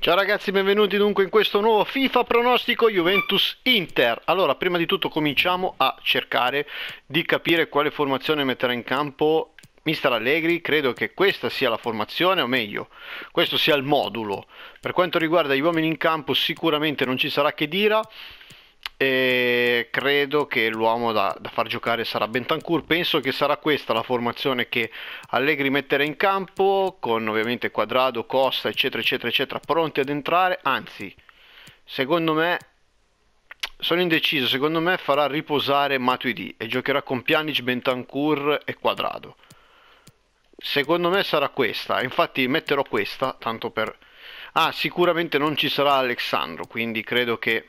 Ciao ragazzi, benvenuti dunque in questo nuovo FIFA pronostico Juventus Inter. Allora, prima di tutto cominciamo a cercare di capire quale formazione metterà in campo Mister Allegri. Credo che questa sia la formazione, o meglio, questo sia il modulo. Per quanto riguarda gli uomini in campo, sicuramente non ci sarà Khedira e credo che l'uomo da far giocare sarà Bentancur. Penso che sarà questa la formazione che Allegri metterà in campo, con ovviamente Cuadrado, Costa eccetera eccetera eccetera pronti ad entrare. Anzi, secondo me, sono indeciso, secondo me farà riposare Matuidi e giocherà con Pjanić, Bentancur e Cuadrado. Secondo me sarà questa, infatti metterò questa tanto per... Ah, sicuramente non ci sarà Alessandro, quindi credo che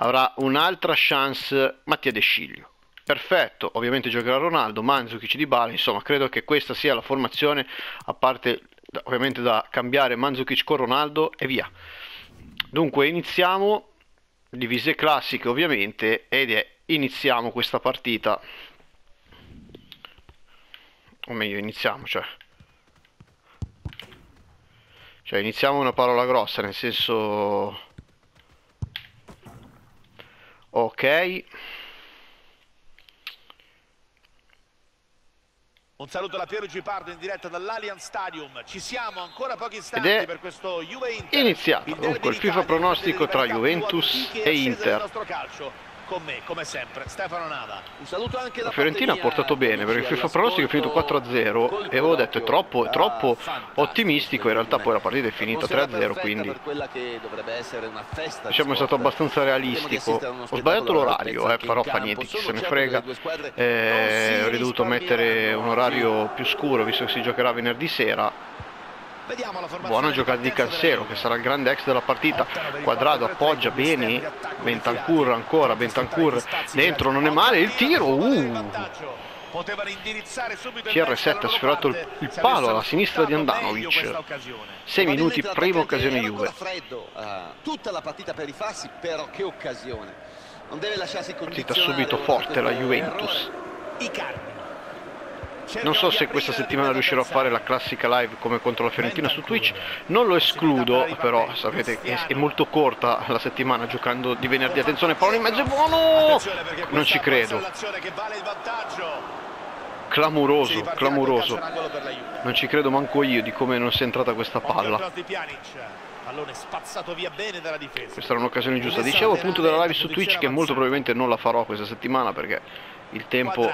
avrà un'altra chance Mattia De Sciglio. Perfetto, ovviamente giocherà Ronaldo, Mandžukić, Dybala. Insomma, credo che questa sia la formazione, a parte ovviamente da cambiare Mandžukić con Ronaldo e via. Dunque iniziamo, divise classiche ovviamente, iniziamo questa partita. O meglio, iniziamo, cioè iniziamo una parola grossa, nel senso... Ok. Un saluto da Piero Gipardo in diretta dall'Allianz Stadium. Ci siamo ancora pochi istanti per questo Juve-Inter. Iniziato il FIFA pronostico tra Juventus e Inter. Nostro calcio. Con me, come sempre, Stefano Nava. Un saluto anche da... La Fiorentina ha portato bene, perché il FIFA pronostico è finito 4-0 e avevo detto è troppo ottimistico, in realtà poi la partita è finita 3-0, quindi diciamo è stato abbastanza realistico. Ho sbagliato l'orario, però fa niente, chi se ne frega. Avrei dovuto mettere un orario più scuro, visto che si giocherà venerdì sera. Buona giocata di Cancelo, che sarà il grande ex della partita. Cuadrado appoggia bene, Bentancur ancora, Bentancur dentro, non è male, il tiro, CR7 ha sfiorato il palo alla sinistra di Handanovic. 6 minuti, prima occasione Juve. Tutta la partita per i falsi, però che occasione. Non deve lasciarsi condizionare. Partita subito forte la Juventus. Icardi. Non so se questa settimana riuscirò a fare la classica live come contro la Fiorentina su Twitch, non lo escludo, però sapete che è molto corta la settimana giocando di venerdì. Attenzione, pallone in mezzo, buono! Non ci credo. Clamoroso, clamoroso. Non ci credo manco io di come non sia entrata questa palla. Questa era un'occasione giusta. Dicevo appunto della live su Twitch che molto probabilmente non la farò questa settimana perché... Il tempo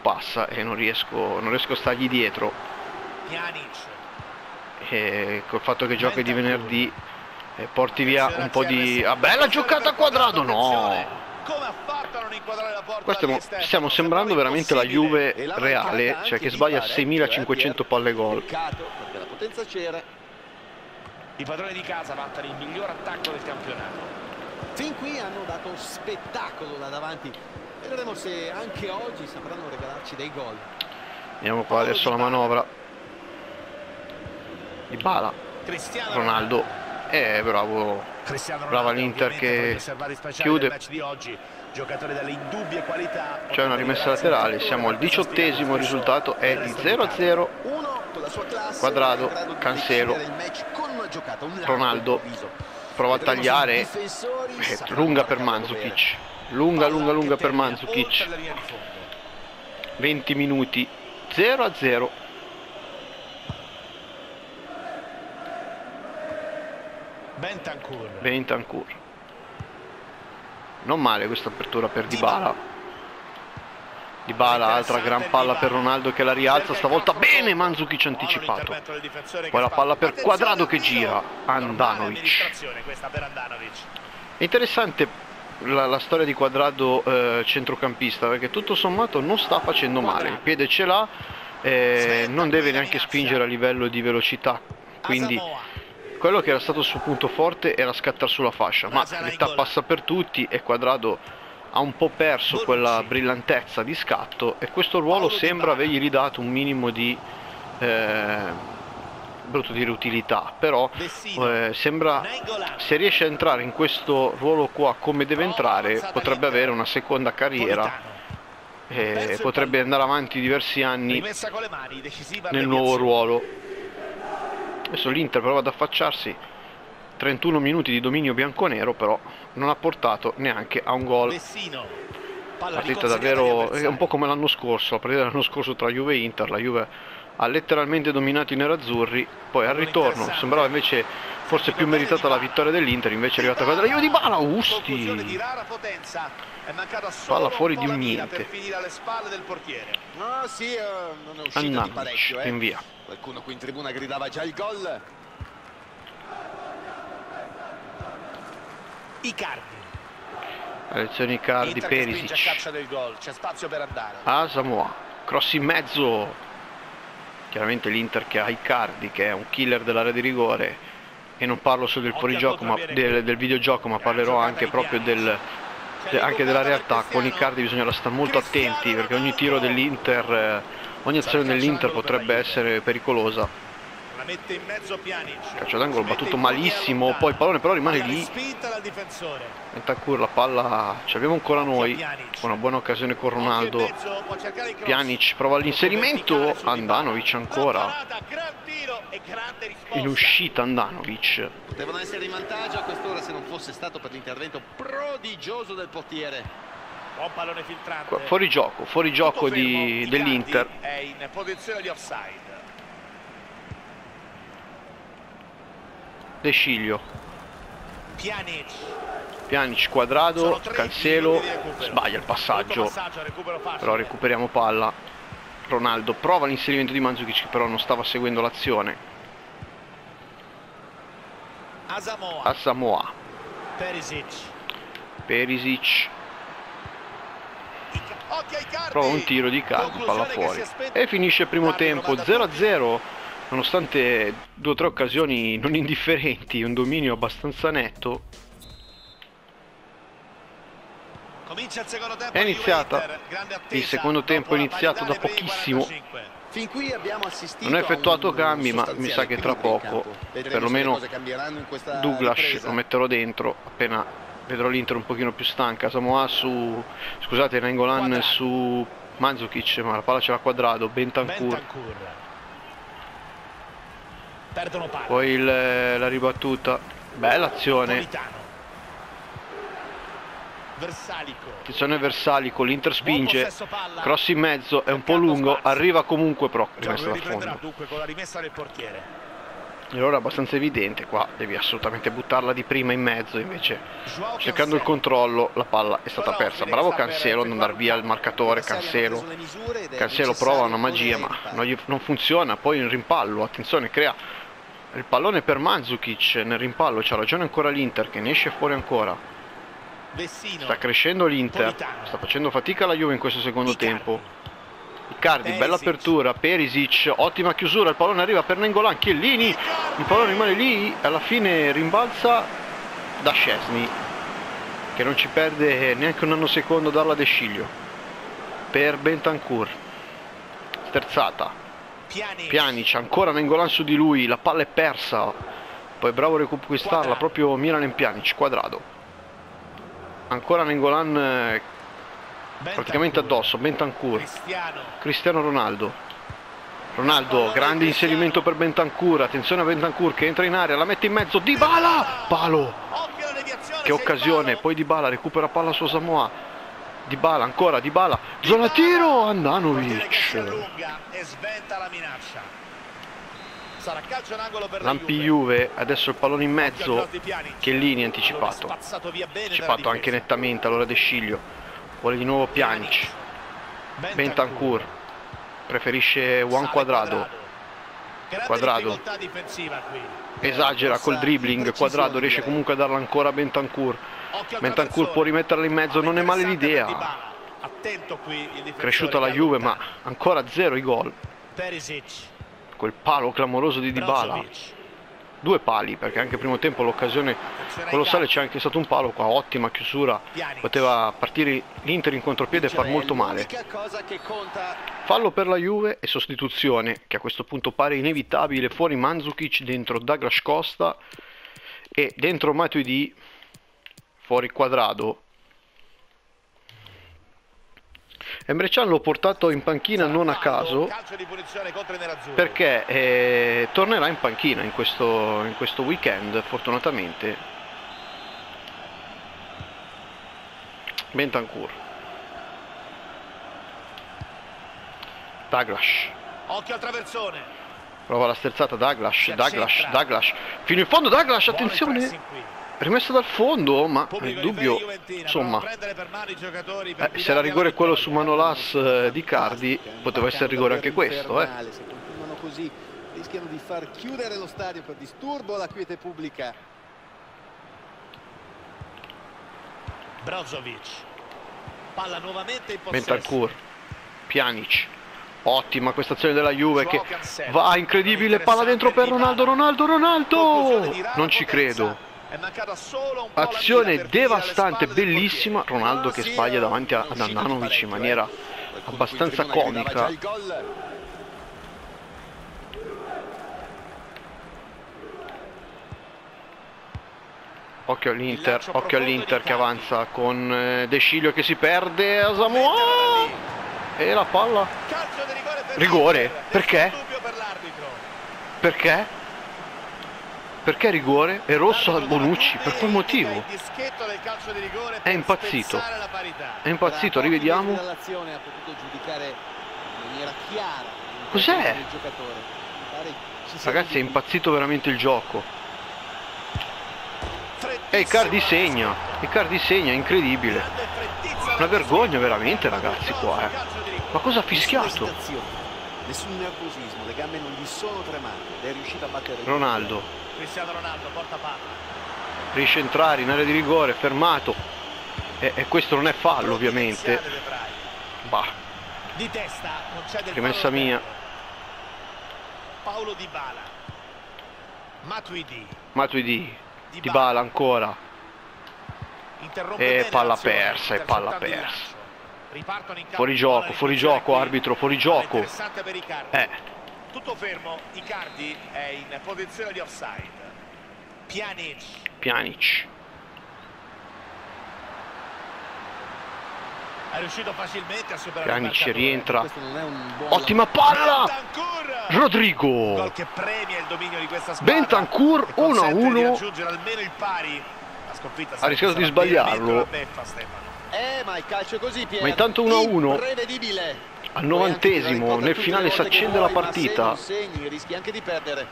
passa e non riesco a stargli dietro. E col fatto che giochi di venerdì porti via un po' di... Ah, bella giocata Cuadrado, no! Questo stiamo sembrando veramente la Juve reale, cioè che sbaglia 6500 palle gol. La potenza c'era. I padroni di casa vantano il miglior attacco del campionato. Fin qui hanno dato spettacolo da davanti. Vedremo se anche oggi sapranno regalarci dei gol. Vediamo qua adesso la manovra di Dybala. Ronaldo è bravo, brava l'Inter che chiude. C'è una rimessa laterale, siamo al 18°, il risultato è di 0-0. Cuadrado, Cancelo, Ronaldo prova a tagliare, lunga per Mandžukić. Lunga per Mandžukić. 20 minuti, 0-0. Bentancur. Non male questa apertura per Dybala. Dybala, altra gran palla per Ronaldo che la rialza, stavolta bene Mandžukić anticipato. Poi la palla per Cuadrado che gira, Handanović. Interessante la storia di Cuadrado centrocampista, perché tutto sommato non sta facendo male, il piede ce l'ha, non deve neanche spingere a livello di velocità, quindi quello che era stato il suo punto forte era scattare sulla fascia, ma l'età passa per tutti e Cuadrado ha un po' perso quella brillantezza di scatto e questo ruolo sembra avergli ridato un minimo di... brutto dire utilità, però sembra, se riesce a entrare in questo ruolo qua come deve entrare, potrebbe avere una seconda carriera e potrebbe andare avanti diversi anni nel nuovo ruolo. Adesso l'Inter prova ad affacciarsi, 31 minuti di dominio bianconero, però non ha portato neanche a un gol. Partita davvero è un po' come l'anno scorso, la partita dell'anno scorso tra Juve e Inter, la Juve ha letteralmente dominato i nerazzurri, poi al ritorno sembrava invece forse più meritata la vittoria dell'Inter, invece è arrivata quella della Juve di Dybala, Usti! Palla fuori di un niente. Handanović in via. Qualcuno qui in tribuna gridava già il gol. Icardi. Azione Icardi, Perisic. Asamoa, cross in mezzo. Chiaramente l'Inter che ha Icardi, che è un killer dell'area di rigore. E non parlo solo del fuorigioco, ma del videogioco, ma parlerò anche proprio anche della realtà. Con Icardi bisognerà stare molto attenti, perché ogni tiro dell'Inter, ogni azione dell'Inter potrebbe essere pericolosa. Calcio d'angolo battuto malissimo, poi il pallone però rimane lì. Bentancur, la palla ce l'abbiamo ancora noi, una buona occasione con Ronaldo. Pjanić prova l'inserimento, Handanović ancora in uscita. Handanović potevano essere in vantaggio a quest'ora se non fosse stato per l'intervento prodigioso del portiere. Buon pallone filtrante. Fuorigioco dell'Inter. È in posizione di offside. De Sciglio, Pjanić, Cuadrado, Cancelo, sbaglia il passaggio, però recuperiamo palla. Ronaldo prova l'inserimento di Mandžukić, che però non stava seguendo l'azione. Asamoa, Perisic, prova un tiro di calcio, palla fuori e finisce il primo tempo 0-0. Nonostante due o tre occasioni non indifferenti, un dominio abbastanza netto. È iniziata il secondo tempo, è iniziato da pochissimo. Non ho effettuato cambi, ma mi sa che tra poco, perlomeno Douglas lo metterò dentro appena vedrò l'Inter un pochino più stanca. Samoa su, scusate, Nainggolan su Mandžukić, ma la palla ce l'ha Cuadrado. Bentancur. Poi la ribattuta, bella azione. Attenzione Versalico, l'Inter spinge, cross in mezzo, è un po' lungo, arriva comunque però rimessa dal fondo. Allora è abbastanza evidente, qua devi assolutamente buttarla di prima in mezzo, invece cercando il controllo la palla è stata persa. Bravo Cancelo ad andare via il marcatore, Cancelo prova una magia ma non funziona, poi il rimpallo, attenzione, crea il pallone per Mandžukić, nel rimpallo c'ha ragione ancora l'Inter, che ne esce fuori ancora. Sta crescendo l'Inter, sta facendo fatica la Juve in questo secondo tempo. Icardi, bella apertura, Perisic, ottima chiusura, il pallone arriva per Nainggolan, Chiellini, il pallone rimane lì, alla fine rimbalza da Szczesny, che non ci perde neanche un nanosecondo a darla a De Sciglio. Per Bentancur, sterzata. Pjanić, ancora Nainggolan su di lui, la palla è persa, poi bravo a riconquistarla proprio Miralem Pjanić. Cuadrado, ancora Nainggolan praticamente addosso. Bentancur, Cristiano Ronaldo, grande inserimento per Bentancur, attenzione a Bentancur che entra in area, la mette in mezzo, Dybala, palo, che occasione, poi Dybala recupera palla su Samoa. Dybala, ancora Dybala, zona tiro, Handanović. Lampi Juve, adesso il pallone in mezzo, Chiellini anticipato anche nettamente, allora De Sciglio, vuole di nuovo Pjanić, Bentancur, preferisce Juan Cuadrado, esagera col dribbling, Cuadrado riesce comunque a darla ancora a Bentancur. Bentancur può rimetterla in mezzo, non è male l'idea. Cresciuta la Juve ma ancora zero i gol. Quel palo clamoroso di Dybala, due pali, perché anche primo tempo l'occasione colossale, c'è anche stato un palo qua, ottima chiusura, poteva partire l'Inter in contropiede e far molto male. Fallo per la Juve e sostituzione, che a questo punto pare inevitabile, fuori Mandžukić, dentro Douglas Costa e dentro Matuidi. Fuori Cuadrado, Emre Can l'ho portato in panchina non a caso perché tornerà in panchina in questo weekend, fortunatamente. Bentancur, Douglas, occhio al traversone, prova la sterzata Douglas, Douglas fino in fondo, Douglas, attenzione, rimessa dal fondo, ma nel dubbio, insomma, se era rigore quello su Manolas di Icardi, poteva essere rigore anche questo, Se continuano così, rischiano di far chiudere lo stadio per disturbo alla quiete pubblica. Brozovic, palla nuovamente in possesso. Bentancur, Pjanić, ottima questa azione della Juve che va incredibile, palla dentro per Ronaldo, non ci credo. È mancata solo un po' azione devastante, bellissima. Ronaldo che sbaglia davanti a Handanović in maniera abbastanza comica. Occhio all'Inter, che avanza con De Sciglio che si perde, Asamoa e la palla. Rigore, perché? Perché rigore? È rosso a Bonucci, per quel motivo. È impazzito. Rivediamo. Cos'è? Ragazzi, è impazzito veramente il gioco. E Icardi segna. Incredibile. Una vergogna veramente, ragazzi, qua, Ma cosa ha fischiato? Nessun nervosismo, le gambe non gli sono tremate, è riuscito a battere Ronaldo. Cristiano Ronaldo porta palla, riesce a entrare in area di rigore, fermato, e questo non è fallo ovviamente. Bah, di testa, rimessa mia. Paolo Dybala, Matuidi, Dybala ancora, e palla persa, fuori gioco, arbitro, fuori gioco. Tutto fermo, Icardi è in posizione di offside. Pjanić. È riuscito facilmente a superare. Pjanić rientra. Ottima palla! Rodrigo! Gol che premia il dominio di questa squadra. Bentancur 1-1. Ha rischiato di sbagliarlo. Ma il calcio è così, Piero. Ma intanto 1-1. Imprevedibile. Al 90esimo, nel finale si accende la partita. Rischi anche di perdere.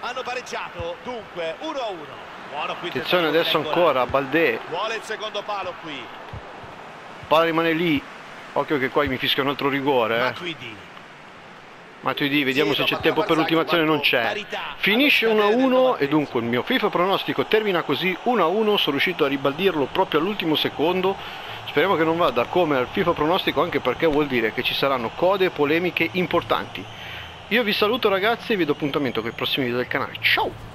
Hanno pareggiato, dunque 1-1. Attenzione adesso ancora, Baldé. Vuole il secondo palo qui. Palla rimane lì. Occhio che qua mi fischia un altro rigore. Matuidi, vediamo se c'è tempo per l'ultima azione, non c'è. Finisce 1-1 e dunque il mio FIFA pronostico termina così, 1-1. Sono riuscito a ribaldirlo proprio all'ultimo secondo. Speriamo che non vada come al FIFA pronostico, anche perché vuol dire che ci saranno code e polemiche importanti. Io vi saluto ragazzi e vi do appuntamento con i prossimi video del canale. Ciao!